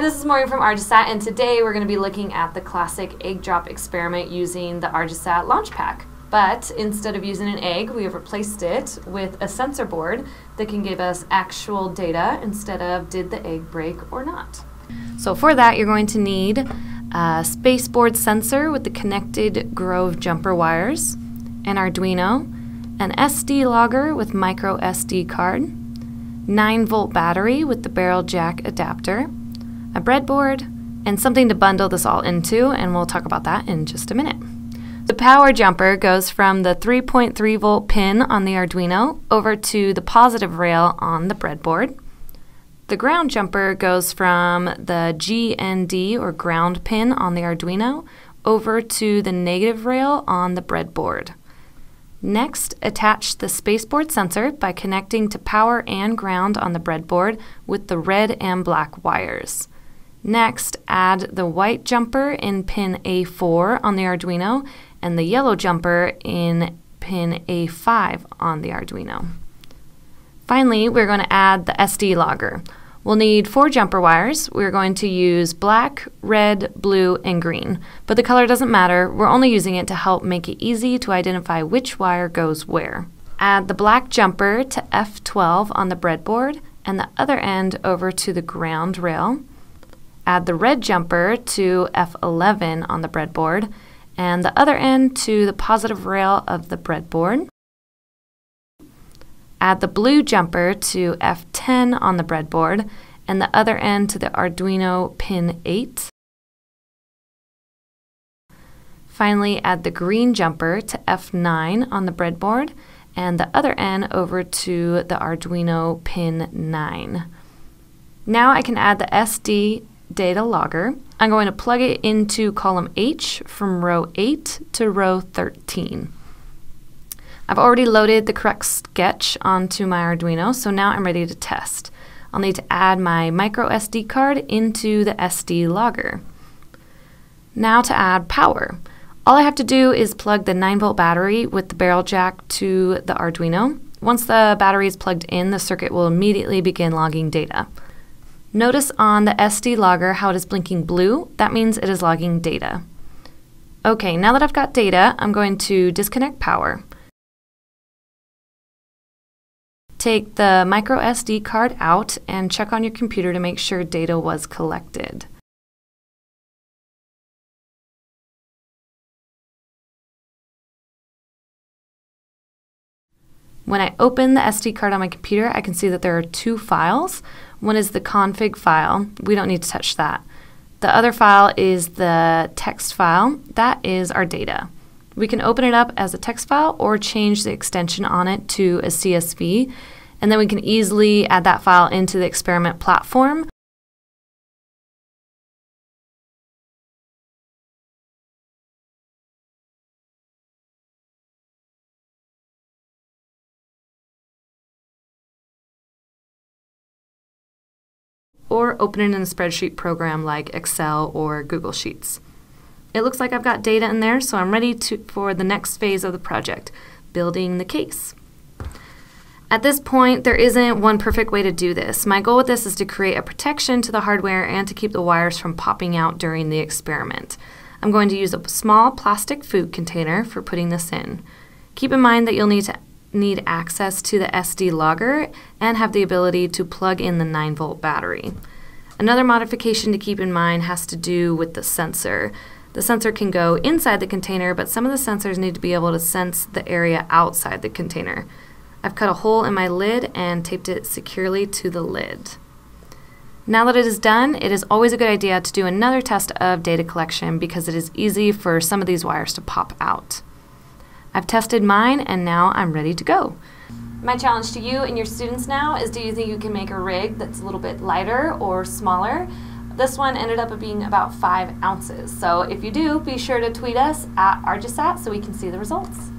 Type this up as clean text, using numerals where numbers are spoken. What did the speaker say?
This is Maureen from Ardusat, and today we're going to be looking at the classic egg drop experiment using the Ardusat launch pack. But instead of using an egg, we have replaced it with a sensor board that can give us actual data instead of did the egg break or not. So for that, you're going to need a spaceboard sensor with the connected Grove jumper wires, an Arduino, an SD logger with micro SD card, 9-volt battery with the barrel jack adapter, a breadboard, and something to bundle this all into, and we'll talk about that in just a minute. The power jumper goes from the 3.3-volt pin on the Arduino over to the positive rail on the breadboard. The ground jumper goes from the GND or ground pin on the Arduino over to the negative rail on the breadboard. Next, attach the spaceboard sensor by connecting to power and ground on the breadboard with the red and black wires. Next, add the white jumper in pin A4 on the Arduino and the yellow jumper in pin A5 on the Arduino. Finally, we're going to add the SD logger. We'll need 4 jumper wires. We're going to use black, red, blue, and green. But the color doesn't matter. We're only using it to help make it easy to identify which wire goes where. Add the black jumper to F12 on the breadboard and the other end over to the ground rail. Add the red jumper to F11 on the breadboard and the other end to the positive rail of the breadboard. Add the blue jumper to F10 on the breadboard and the other end to the Arduino pin 8. Finally, add the green jumper to F9 on the breadboard and the other end over to the Arduino pin 9. Now I can add the SD data logger. I'm going to plug it into column H from row 8 to row 13. I've already loaded the correct sketch onto my Arduino, so now I'm ready to test. I'll need to add my micro SD card into the SD logger. Now to add power. All I have to do is plug the 9-volt battery with the barrel jack to the Arduino. Once the battery is plugged in, the circuit will immediately begin logging data. Notice on the SD logger how it is blinking blue. That means it is logging data. Okay, now that I've got data, I'm going to disconnect power. Take the micro SD card out and check on your computer to make sure data was collected. When I open the SD card on my computer, I can see that there are 2 files. One is the config file. We don't need to touch that. The other file is the text file. That is our data. We can open it up as a text file or change the extension on it to a CSV, and then we can easily add that file into the experiment platform. Or open it in a spreadsheet program like Excel or Google Sheets. It looks like I've got data in there, so I'm ready for the next phase of the project, building the case. At this point, there isn't one perfect way to do this. My goal with this is to create a protection to the hardware and to keep the wires from popping out during the experiment. I'm going to use a small plastic food container for putting this in. Keep in mind that you'll need access to the SD logger and have the ability to plug in the 9-volt battery. Another modification to keep in mind has to do with the sensor. The sensor can go inside the container, but some of the sensors need to be able to sense the area outside the container. I've cut a hole in my lid and taped it securely to the lid. Now that it is done, it is always a good idea to do another test of data collection because it is easy for some of these wires to pop out. I've tested mine and now I'm ready to go. My challenge to you and your students now is, do you think you can make a rig that's a little bit lighter or smaller? This one ended up being about 5 ounces. So if you do, be sure to tweet us at Ardusat so we can see the results.